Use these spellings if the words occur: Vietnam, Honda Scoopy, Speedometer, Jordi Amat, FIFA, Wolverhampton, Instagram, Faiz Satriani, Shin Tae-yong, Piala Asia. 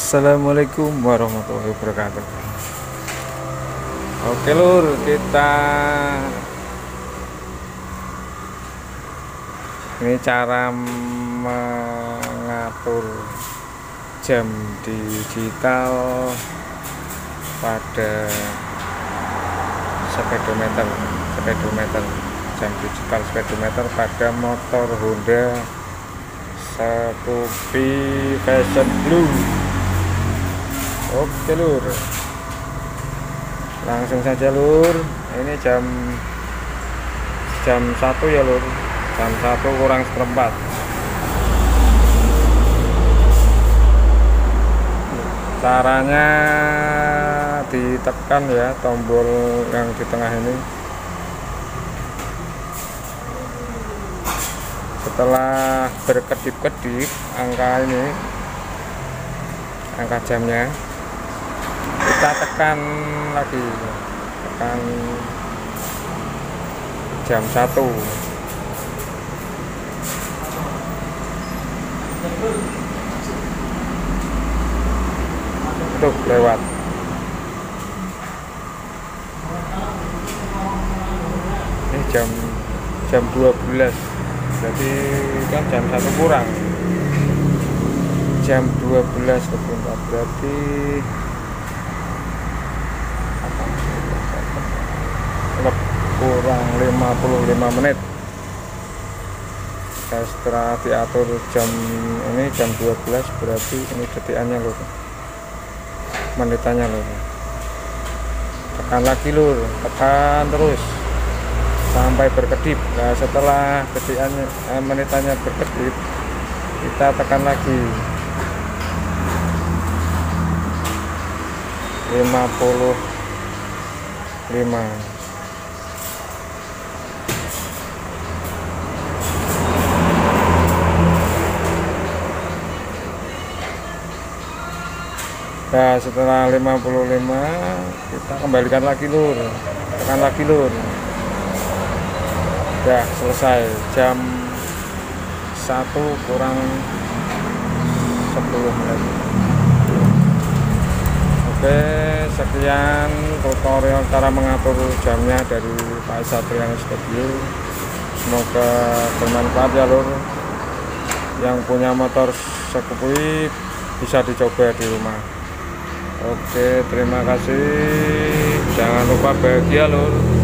Assalamualaikum warahmatullahi wabarakatuh. Oke lur, kita ini cara mengatur jam digital pada speedometer jam digital speedometer pada motor Honda Scoopy Fashion Blue. Oke lur, langsung saja lur. Ini jam 1 ya lur, jam 1 kurang seperempat. Caranya ditekan ya tombol yang di tengah ini. Setelah berkedip-kedip angka ini, angka jamnya, kita tekan lagi, tekan jam 1. Tuh lewat. Ini jam 12. Jadi kan jam 1 kurang, jam 12 lebih 4, berarti kurang 55 menit. Setelah diatur jam ini jam 12, berarti ini detikannya lur, menitannya lur. Tekan lagi lur, tekan terus sampai berkedip. Nah, setelah kediannya menitannya berkedip, kita tekan lagi 55. Nah, setelah 55 kita kembalikan lagi lur, tekan lagi lur. Udah selesai, jam 1 kurang 10 menit. Oke, sekian tutorial cara mengatur jamnya dari Faiz Satriani. Semoga bermanfaat ya lur. Yang punya motor Scoopy bisa dicoba di rumah. Oke, terima kasih. Jangan lupa bahagia lur.